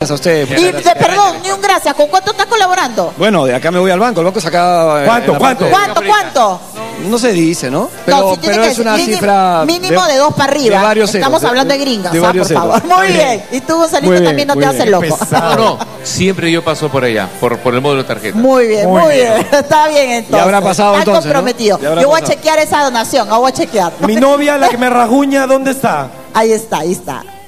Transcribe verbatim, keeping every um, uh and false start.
Gracias a ustedes. Y de, perdón, ni un gracias. ¿Con cuánto estás colaborando? Bueno, de acá me voy al banco. El banco saca. ¿Cuánto? ¿Cuánto? ¿Cuánto? ¿Cuánto? No se dice, ¿no? Pero, no, si pero es una mínimo, cifra. Mínimo de, de dos para arriba. De varios ceros. Estamos hablando de gringas, de varios ceros, por favor. Muy bien. Y tú, Gonzalito, bien, también no te haces loco. No, no. Siempre yo paso por ella, por, por el módulo de tarjeta. Muy bien, muy, muy bien. bien. Está bien, entonces. Ya habrá pasado está entonces, comprometido. ¿No? Yo pasado. voy a chequear esa donación. Yo voy a chequear. Mi novia, la que me rajuña, ¿dónde está? Ahí está, ahí está.